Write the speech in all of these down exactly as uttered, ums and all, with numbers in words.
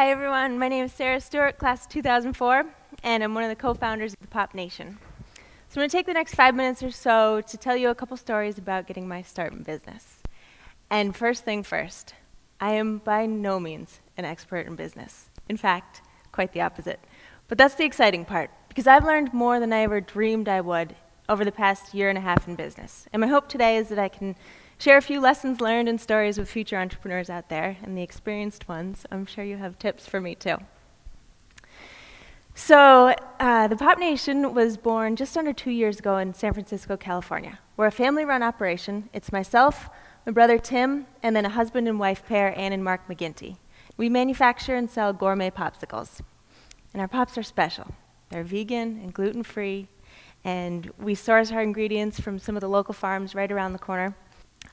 Hi everyone, my name is Sarah Stewart, class of two thousand four, and I'm one of the co-founders of the Pop Nation. So I'm going to take the next five minutes or so to tell you a couple stories about getting my start in business. And first thing first, I am by no means an expert in business. In fact, quite the opposite. But that's the exciting part, because I've learned more than I ever dreamed I would over the past year and a half in business. And my hope today is that I can share a few lessons learned and stories with future entrepreneurs out there, and the experienced ones. I'm sure you have tips for me too. So uh, the Pop Nation was born just under two years ago in San Francisco, California. We're a family-run operation. It's myself, my brother Tim, and then a husband and wife pair, Ann and Mark McGinty. We manufacture and sell gourmet popsicles. And our pops are special. They're vegan and gluten-free, and we source our ingredients from some of the local farms right around the corner.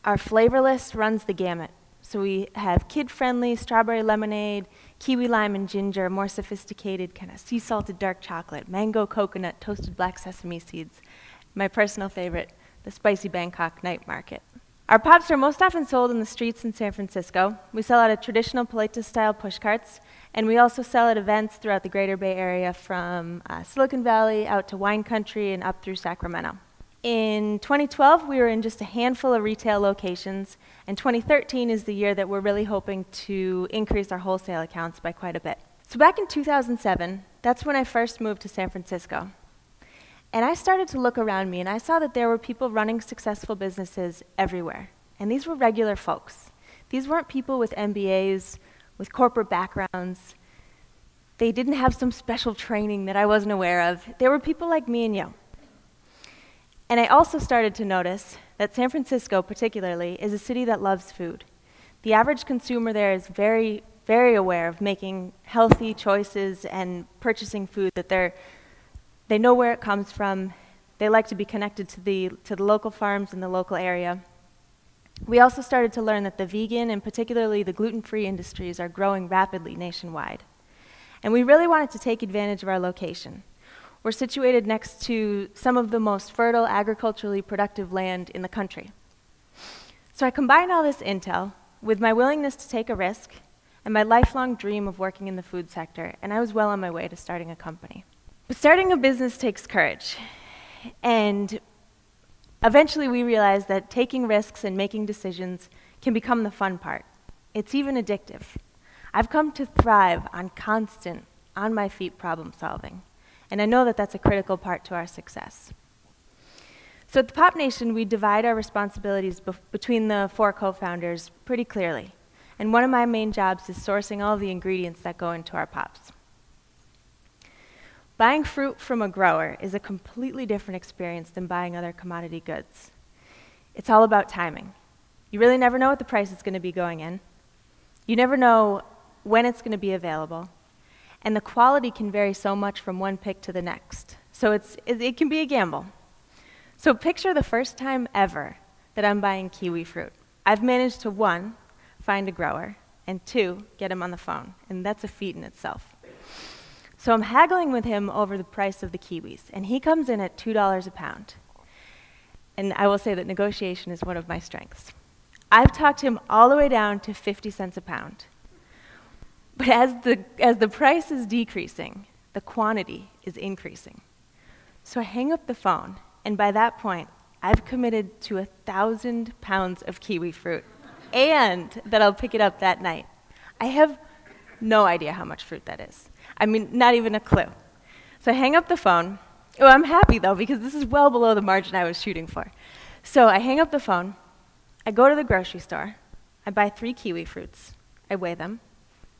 Our flavor list runs the gamut. So we have kid-friendly strawberry lemonade, kiwi lime and ginger, more sophisticated kind of sea-salted dark chocolate, mango coconut, toasted black sesame seeds. My personal favorite, the spicy Bangkok night market. Our pops are most often sold in the streets in San Francisco. We sell out of traditional Paleta-style push carts, and we also sell at events throughout the Greater Bay Area from uh, Silicon Valley out to wine country and up through Sacramento. In twenty twelve, we were in just a handful of retail locations, and twenty thirteen is the year that we're really hoping to increase our wholesale accounts by quite a bit. So back in two thousand seven, that's when I first moved to San Francisco. And I started to look around me, and I saw that there were people running successful businesses everywhere. And these were regular folks. These weren't people with M B As, with corporate backgrounds. They didn't have some special training that I wasn't aware of. They were people like me and you. And I also started to notice that San Francisco, particularly, is a city that loves food. The average consumer there is very, very aware of making healthy choices and purchasing food that they're, they know where it comes from. They like to be connected to the, to the local farms in the local area. We also started to learn that the vegan and particularly the gluten-free industries are growing rapidly nationwide. And we really wanted to take advantage of our location. We're situated next to some of the most fertile, agriculturally productive land in the country. So I combined all this intel with my willingness to take a risk and my lifelong dream of working in the food sector, and I was well on my way to starting a company. But starting a business takes courage, and eventually we realized that taking risks and making decisions can become the fun part. It's even addictive. I've come to thrive on constant, on-my-feet problem solving. And I know that that's a critical part to our success. So at the Pop Nation, we divide our responsibilities between the four co-founders pretty clearly. And one of my main jobs is sourcing all the ingredients that go into our pops. Buying fruit from a grower is a completely different experience than buying other commodity goods. It's all about timing. You really never know what the price is going to be going in. You never know when it's going to be available. And the quality can vary so much from one pick to the next. So it's, it, it can be a gamble. So picture the first time ever that I'm buying kiwi fruit. I've managed to, one, find a grower, and two, get him on the phone. And that's a feat in itself. So I'm haggling with him over the price of the kiwis, and he comes in at two dollars a pound. And I will say that negotiation is one of my strengths. I've talked him all the way down to fifty cents a pound. But as the, as the price is decreasing, the quantity is increasing. So I hang up the phone, and by that point, I've committed to a thousand pounds of kiwi fruit, and that I'll pick it up that night. I have no idea how much fruit that is. I mean, not even a clue. So I hang up the phone. Oh, I'm happy, though, because this is well below the margin I was shooting for. So I hang up the phone. I go to the grocery store. I buy three kiwi fruits. I weigh them.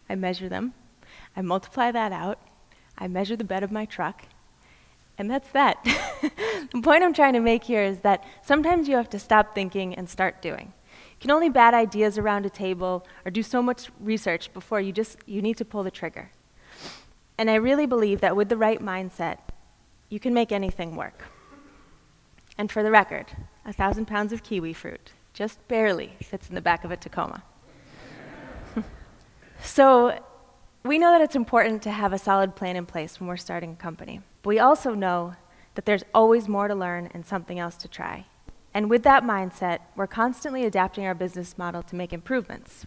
I measure them, I multiply that out, I measure the bed of my truck, and that's that. The point I'm trying to make here is that sometimes you have to stop thinking and start doing. You can only bat ideas around a table or do so much research before you just, you need to pull the trigger. And I really believe that with the right mindset, you can make anything work. And for the record, a thousand pounds of kiwi fruit just barely fits in the back of a Tacoma. So we know that it's important to have a solid plan in place when we're starting a company. But we also know that there's always more to learn and something else to try. And with that mindset, we're constantly adapting our business model to make improvements.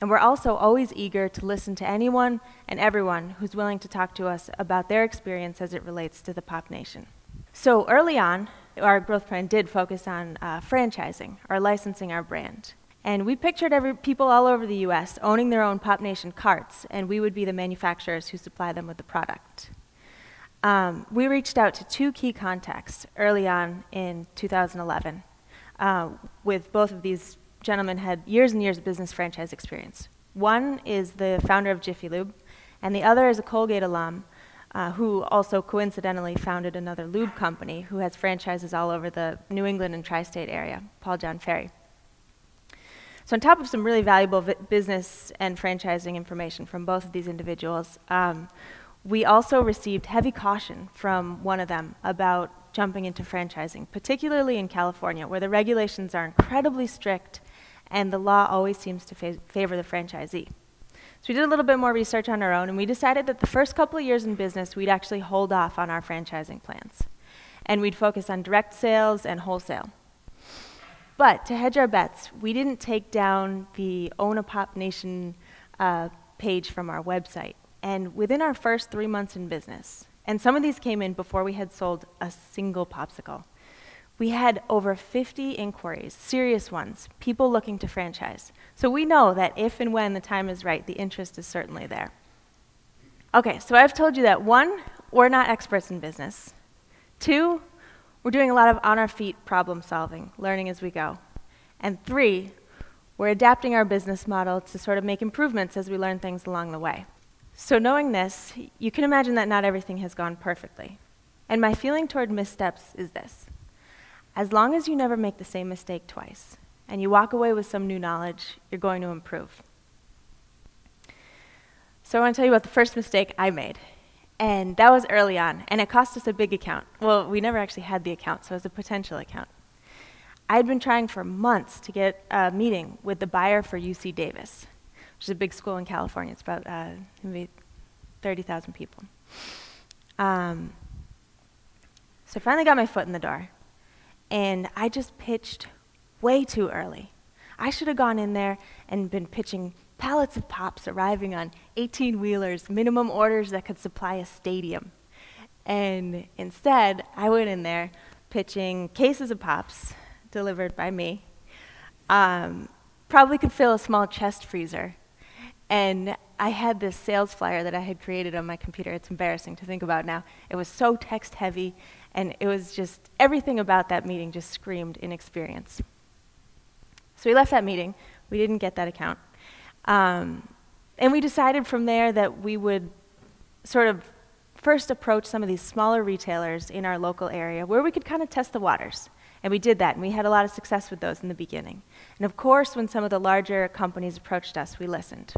And we're also always eager to listen to anyone and everyone who's willing to talk to us about their experience as it relates to the Pop Nation. So early on, our growth plan did focus on uh, franchising, or licensing our brand. And we pictured every, people all over the U S owning their own Pop Nation carts, and we would be the manufacturers who supply them with the product. Um, we reached out to two key contacts early on in two thousand eleven, uh, with both of these gentlemen had years and years of business franchise experience. One is the founder of Jiffy Lube, and the other is a Colgate alum uh, who also coincidentally founded another lube company who has franchises all over the New England and tri-state area, Paul John Ferry. So on top of some really valuable vi business and franchising information from both of these individuals, um, we also received heavy caution from one of them about jumping into franchising, particularly in California, where the regulations are incredibly strict and the law always seems to fa favor the franchisee. So we did a little bit more research on our own, and we decided that the first couple of years in business, we'd actually hold off on our franchising plans. And we'd focus on direct sales and wholesale. But to hedge our bets, we didn't take down the Own a Pop Nation uh, page from our website. And within our first three months in business, and some of these came in before we had sold a single popsicle, we had over fifty inquiries, serious ones, people looking to franchise. So we know that if and when the time is right, the interest is certainly there. Okay, so I've told you that one, we're not experts in business. Two, we're doing a lot of on-our-feet problem solving, learning as we go. And three, we're adapting our business model to sort of make improvements as we learn things along the way. So knowing this, you can imagine that not everything has gone perfectly. And my feeling toward missteps is this. As long as you never make the same mistake twice, and you walk away with some new knowledge, you're going to improve. So I want to tell you about the first mistake I made. And that was early on, and it cost us a big account. Well, we never actually had the account, so it was a potential account. I had been trying for months to get a meeting with the buyer for U C Davis, which is a big school in California. It's about uh, maybe thirty thousand people. Um, so I finally got my foot in the door, and I just pitched way too early. I should have gone in there and been pitching pallets of pops arriving on eighteen wheelers, minimum orders that could supply a stadium. And instead, I went in there pitching cases of pops delivered by me, um, probably could fill a small chest freezer. And I had this sales flyer that I had created on my computer. It's embarrassing to think about now. It was so text heavy, and it was just everything about that meeting just screamed inexperience. So we left that meeting. We didn't get that account. Um, and we decided from there that we would sort of first approach some of these smaller retailers in our local area where we could kind of test the waters. And we did that, and we had a lot of success with those in the beginning. And of course, when some of the larger companies approached us, we listened.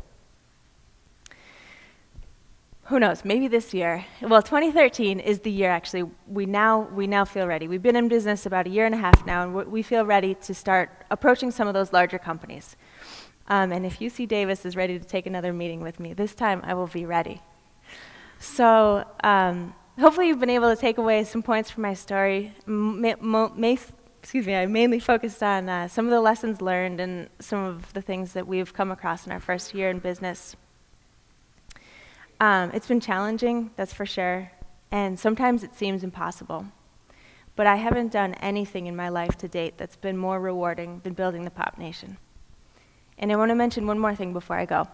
Who knows, maybe this year, well, twenty thirteen is the year actually, we now, we now feel ready. We've been in business about a year and a half now, and we feel ready to start approaching some of those larger companies. Um, and if U C Davis is ready to take another meeting with me, this time I will be ready. So um, hopefully you've been able to take away some points from my story. M mo excuse me, I mainly focused on uh, some of the lessons learned and some of the things that we've come across in our first year in business. Um, it's been challenging, that's for sure, and sometimes it seems impossible. But I haven't done anything in my life to date that's been more rewarding than building the Pop Nation. And I want to mention one more thing before I go.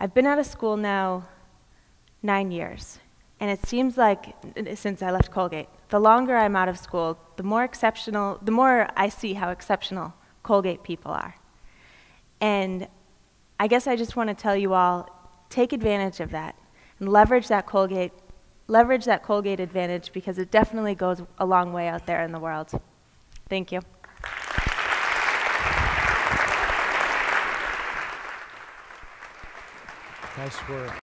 I've been out of school now nine years, and it seems like, since I left Colgate, the longer I'm out of school, the more exceptional, the more I see how exceptional Colgate people are. And I guess I just want to tell you all, take advantage of that and leverage that Colgate, leverage that Colgate advantage, because it definitely goes a long way out there in the world. Thank you. Nice work.